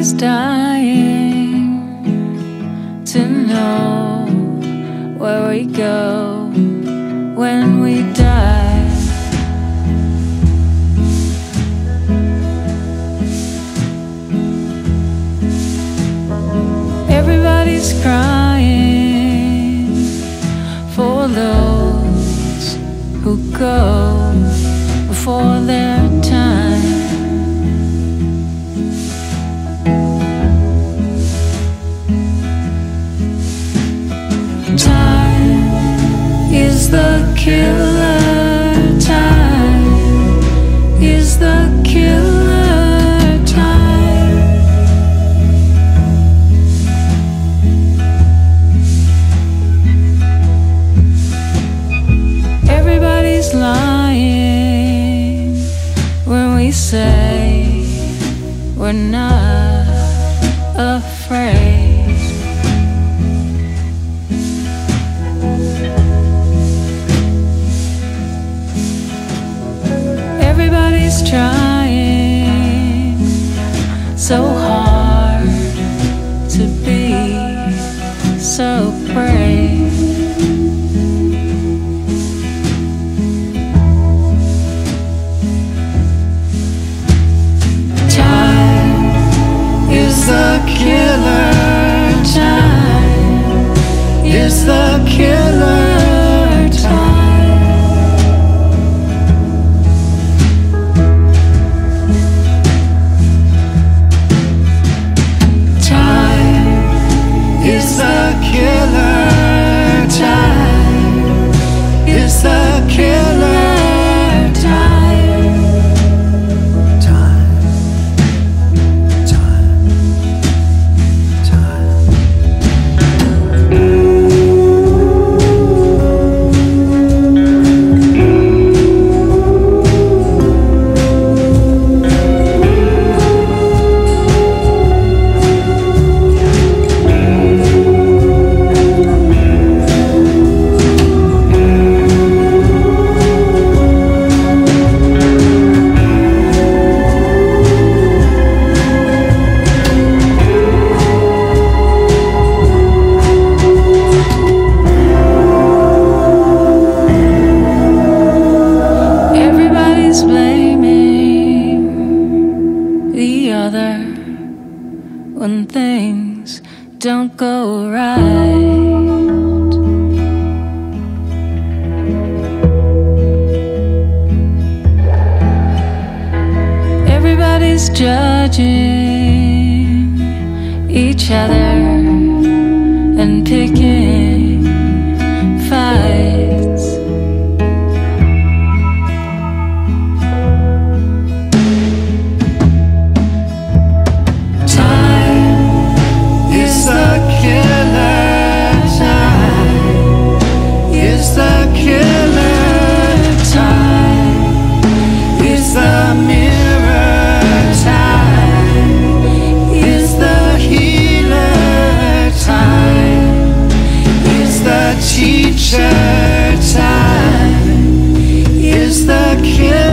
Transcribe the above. He's dying to know where we go when we die. Everybody's crying for those who go before their time. Time is the killer. Time is the killer. Time. Everybody's lying when we say we're not afraid. Everybody's trying so hard to be so brave. Time is the killer. Time is the killer. When things don't go right, everybody's judging each other and picking fights. Time is the killer.